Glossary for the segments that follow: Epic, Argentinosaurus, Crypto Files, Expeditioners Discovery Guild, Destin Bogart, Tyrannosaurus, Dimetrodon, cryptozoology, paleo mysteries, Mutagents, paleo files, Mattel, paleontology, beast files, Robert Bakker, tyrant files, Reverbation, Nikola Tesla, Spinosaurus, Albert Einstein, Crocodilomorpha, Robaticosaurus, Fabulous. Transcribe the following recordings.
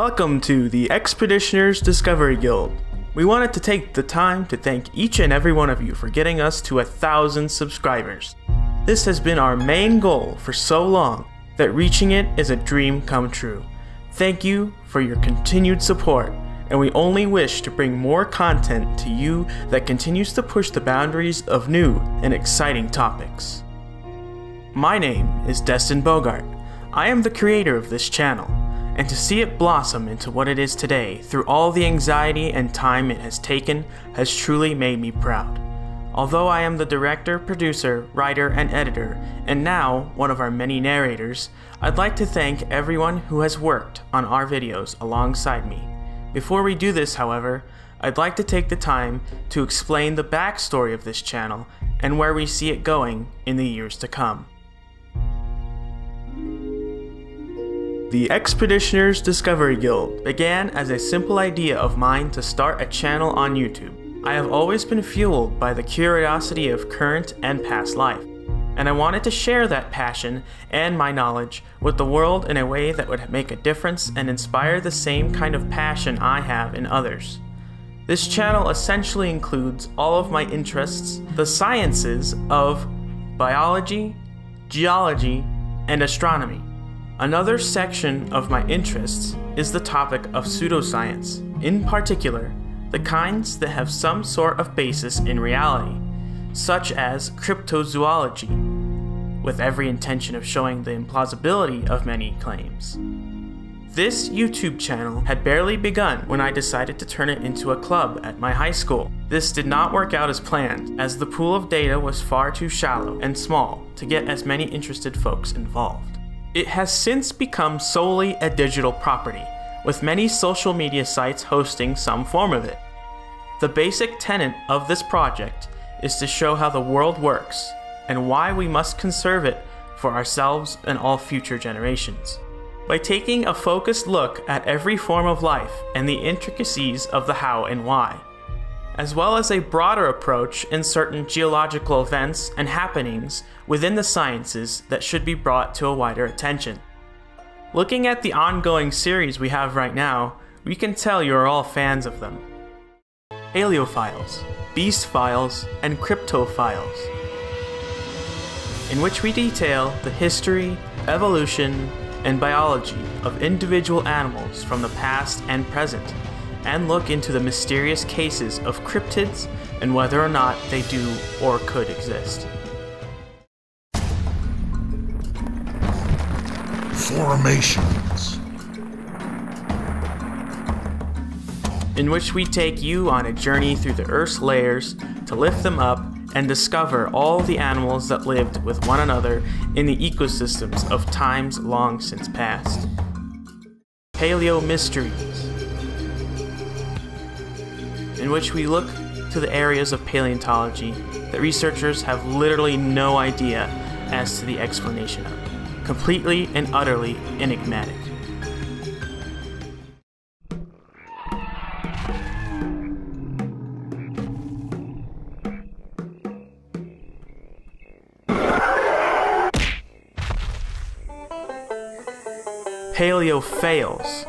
Welcome to the Expeditioners Discovery Guild. We wanted to take the time to thank each and every one of you for getting us to 1,000 subscribers. This has been our main goal for so long that reaching it is a dream come true. Thank you for your continued support, and we only wish to bring more content to you that continues to push the boundaries of new and exciting topics. My name is Destin Bogart. I am the creator of this channel, and to see it blossom into what it is today through all the anxiety and time it has taken has truly made me proud. Although I am the director, producer, writer, and editor, and now one of our many narrators, I'd like to thank everyone who has worked on our videos alongside me. Before we do this, however, I'd like to take the time to explain the backstory of this channel and where we see it going in the years to come. The Expeditioners Discovery Guild began as a simple idea of mine to start a channel on YouTube. I have always been fueled by the curiosity of current and past life, and I wanted to share that passion and my knowledge with the world in a way that would make a difference and inspire the same kind of passion I have in others. This channel essentially includes all of my interests, the sciences of biology, geology, and astronomy. Another section of my interests is the topic of pseudoscience, in particular, the kinds that have some sort of basis in reality, such as cryptozoology, with every intention of showing the implausibility of many claims. This YouTube channel had barely begun when I decided to turn it into a club at my high school. This did not work out as planned, as the pool of data was far too shallow and small to get as many interested folks involved. It has since become solely a digital property, with many social media sites hosting some form of it. The basic tenet of this project is to show how the world works and why we must conserve it for ourselves and all future generations. By taking a focused look at every form of life and the intricacies of the how and why, as well as a broader approach in certain geological events and happenings within the sciences that should be brought to a wider attention. Looking at the ongoing series we have right now, we can tell you're all fans of them. Paleo files, beast files, and crypto files, in which we detail the history, evolution, and biology of individual animals from the past and present, and look into the mysterious cases of cryptids and whether or not they do or could exist. Formations, in which we take you on a journey through the Earth's layers to lift them up and discover all the animals that lived with one another in the ecosystems of times long since past. Paleo mysteries, in which we look to the areas of paleontology that researchers have literally no idea as to the explanation of, completely and utterly enigmatic. Paleo fails,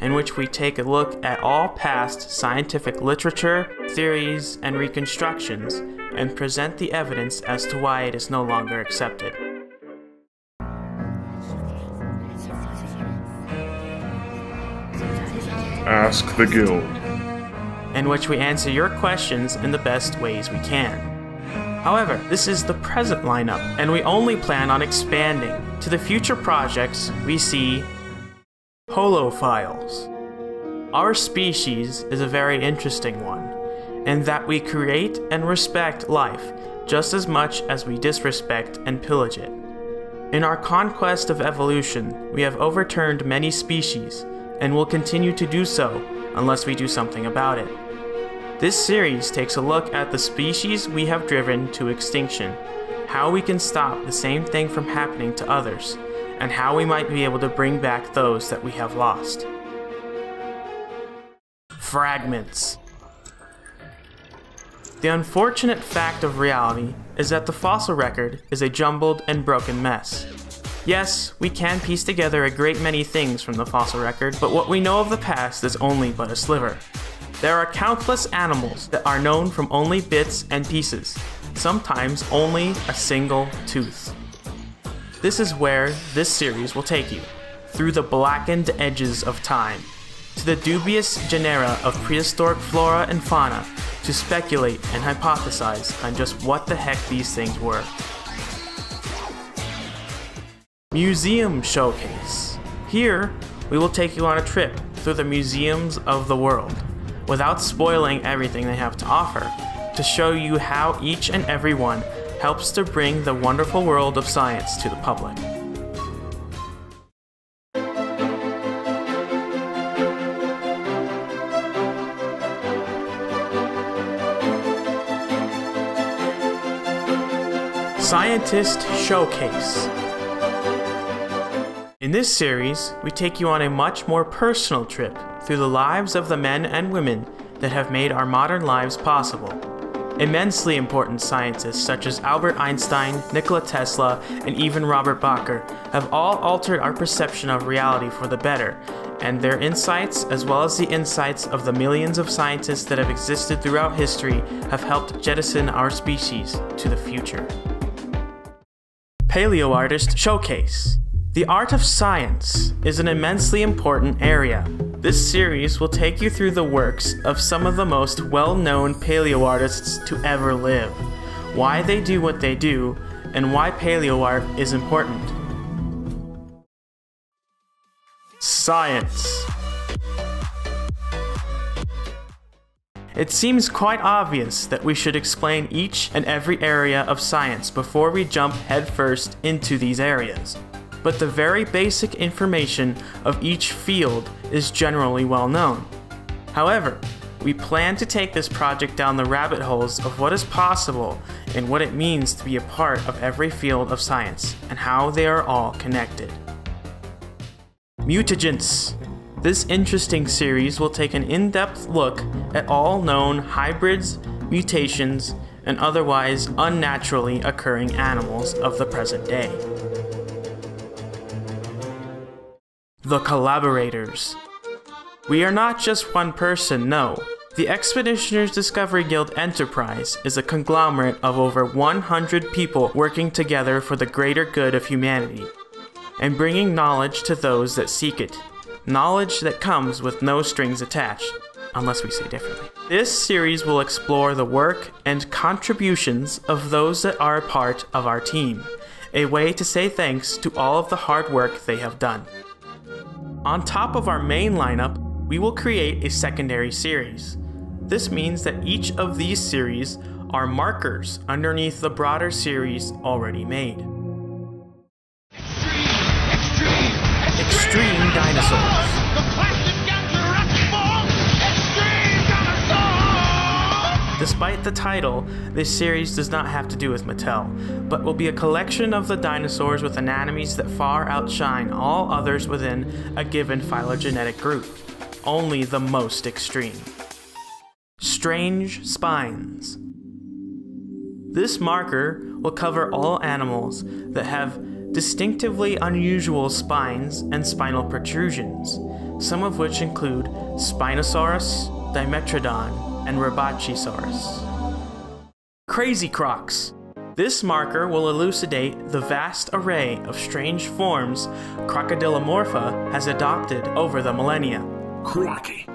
in which we take a look at all past scientific literature, theories, and reconstructions, and present the evidence as to why it is no longer accepted. Ask the Guild, in which we answer your questions in the best ways we can. However, this is the present lineup, and we only plan on expanding to the future projects we see. Paleo files. Our species is a very interesting one, and that we create and respect life just as much as we disrespect and pillage it. In our conquest of evolution, we have overturned many species, and will continue to do so unless we do something about it. This series takes a look at the species we have driven to extinction, how we can stop the same thing from happening to others, and how we might be able to bring back those that we have lost. Fragments. The unfortunate fact of reality is that the fossil record is a jumbled and broken mess. Yes, we can piece together a great many things from the fossil record, but what we know of the past is only but a sliver. There are countless animals that are known from only bits and pieces, sometimes only a single tooth. This is where this series will take you, through the blackened edges of time, to the dubious genera of prehistoric flora and fauna, to speculate and hypothesize on just what the heck these things were. Museum Showcase. Here, we will take you on a trip through the museums of the world, without spoiling everything they have to offer, to show you how each and every one helps to bring the wonderful world of science to the public. Scientist Showcase. In this series, we take you on a much more personal trip through the lives of the men and women that have made our modern lives possible. Immensely important scientists such as Albert Einstein, Nikola Tesla, and even Robert Bakker have all altered our perception of reality for the better, and their insights, as well as the insights of the millions of scientists that have existed throughout history, have helped jettison our species to the future. Paleo Artist Showcase. The art of science is an immensely important area. This series will take you through the works of some of the most well-known paleo artists to ever live, why they do what they do, and why paleo art is important. Science. It seems quite obvious that we should explain each and every area of science before we jump headfirst into these areas, but the very basic information of each field is generally well known. However, we plan to take this project down the rabbit holes of what is possible and what it means to be a part of every field of science and how they are all connected. Mutagens. This interesting series will take an in-depth look at all known hybrids, mutations, and otherwise unnaturally occurring animals of the present day. The Collaborators. We are not just one person, no. The Expeditioners Discovery Guild enterprise is a conglomerate of over 100 people working together for the greater good of humanity, and bringing knowledge to those that seek it. Knowledge that comes with no strings attached, unless we say differently. This series will explore the work and contributions of those that are a part of our team, a way to say thanks to all of the hard work they have done. On top of our main lineup, we will create a secondary series. This means that each of these series are markers underneath the broader series already made. Extreme Dinosaurs. Despite the title, this series does not have to do with Mattel, but will be a collection of the dinosaurs with anatomies that far outshine all others within a given phylogenetic group. Only the most extreme. Strange Spines. This marker will cover all animals that have distinctively unusual spines and spinal protrusions, some of which include Spinosaurus, Dimetrodon, and Robaticosaurus. Crazy Crocs. This marker will elucidate the vast array of strange forms Crocodilomorpha has adopted over the millennia. Crocky.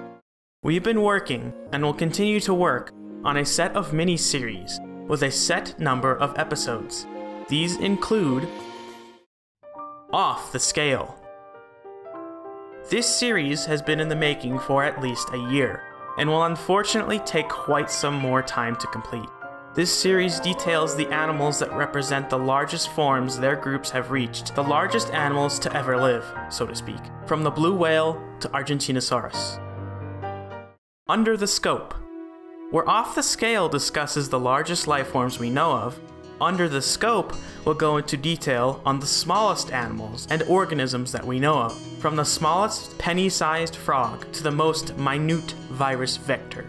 We've been working, and will continue to work, on a set of mini-series with a set number of episodes. These include Off the Scale. This series has been in the making for at least a year, and will unfortunately take quite some more time to complete. This series details the animals that represent the largest forms their groups have reached, the largest animals to ever live, so to speak, from the blue whale to Argentinosaurus. Under the Scope. Where Off the Scale discusses the largest life forms we know of, Under the Scope will go into detail on the smallest animals and organisms that we know of, from the smallest penny-sized frog to the most minute virus vector.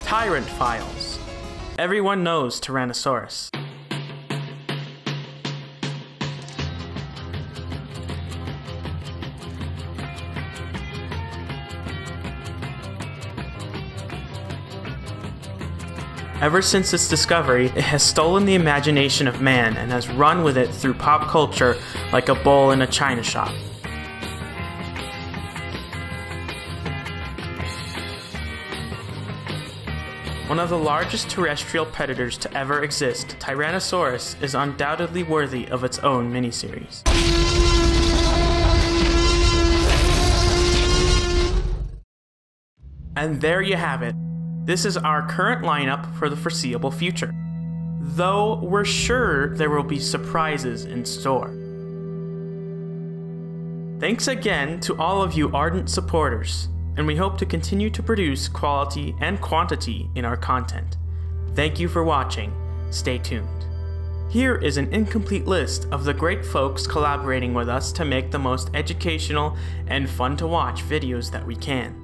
Tyrant Files. Everyone knows Tyrannosaurus. Ever since its discovery, it has stolen the imagination of man and has run with it through pop culture like a bull in a china shop. One of the largest terrestrial predators to ever exist, Tyrannosaurus is undoubtedly worthy of its own miniseries. And there you have it. This is our current lineup for the foreseeable future, though we're sure there will be surprises in store. Thanks again to all of you ardent supporters, and we hope to continue to produce quality and quantity in our content. Thank you for watching. Stay tuned. Here is an incomplete list of the great folks collaborating with us to make the most educational and fun to watch videos that we can.